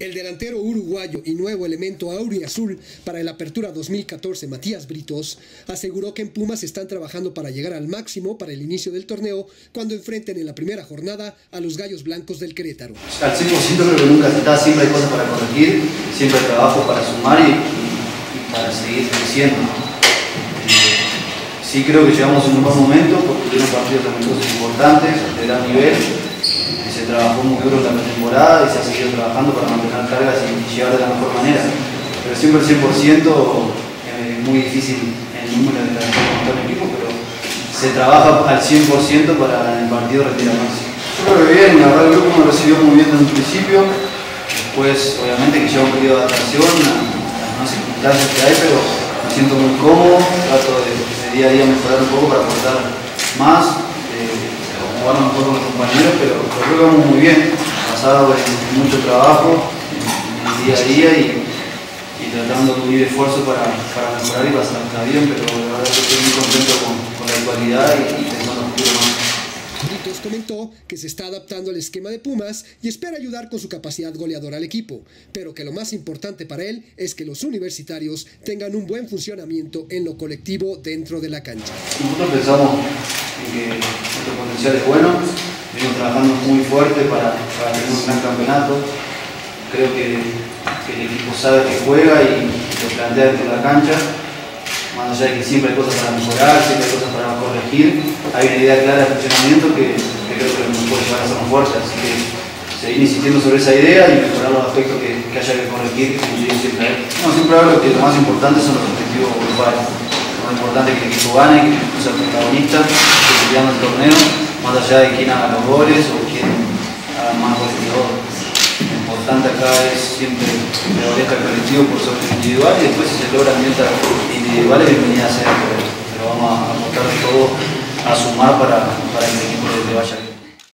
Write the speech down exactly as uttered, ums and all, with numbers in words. El delantero uruguayo y nuevo elemento auriazul para el Apertura dos mil catorce, Matías Britos, aseguró que en Pumas están trabajando para llegar al máximo para el inicio del torneo cuando enfrenten en la primera jornada a los Gallos Blancos del Querétaro. Al cien por ciento creo que nunca está, siempre hay cosas para corregir, siempre hay trabajo para sumar y, y para seguir creciendo. Sí creo que llegamos en un buen momento porque tuvieron partidos también importantes, de gran nivel. Se trabajó muy duro la temporada y se ha seguido trabajando para mantener cargas y llegar de la mejor manera. Pero siempre el cien por ciento es muy difícil en el número de trabajo con todo el equipo, pero se trabaja al cien por ciento para el partido retirar más. Yo creo que bien, la verdad el grupo me recibió muy bien desde el principio. Después, obviamente, que lleva un periodo de adaptación a las circunstancias que hay, pero me siento muy cómodo. Trato de, de día a día mejorar un poco para aportar más. Jugar mejor con los compañeros, pero creo que vamos muy bien, basado en mucho trabajo, en el día a día y, y tratando de unir esfuerzo para, para mejorar y pasar cada bien, pero la verdad que estoy muy contento con, con la actualidad y, y pensando en el futuro más. Britos comentó que se está adaptando al esquema de Pumas y espera ayudar con su capacidad goleadora al equipo, pero que lo más importante para él es que los universitarios tengan un buen funcionamiento en lo colectivo dentro de la cancha. Nosotros pensamos que nuestro potencial es bueno, venimos trabajando muy fuerte para, para tener un gran campeonato. Creo que, que el equipo sabe que juega y lo plantea dentro de la cancha, más allá de que siempre hay cosas para mejorar, siempre hay cosas para corregir, hay una idea clara de funcionamiento que, que creo que nos puede llevar a ser más fuertes, así que seguir insistiendo sobre esa idea y mejorar los aspectos que, que haya que corregir, como yo digo siempre. No, siempre hablo que lo más importante son los objetivos grupales. Lo importante es que el equipo gane, que el equipo sea protagonista, que se gane el torneo, más allá de quién haga los goles o quién haga más goles que todos. Lo importante acá es siempre que prevalezca el colectivo por sobre el individual y después si se logran metas individuales, bienvenida sea, pero, pero vamos a aportar todo a sumar para, para que el equipo le vaya bien.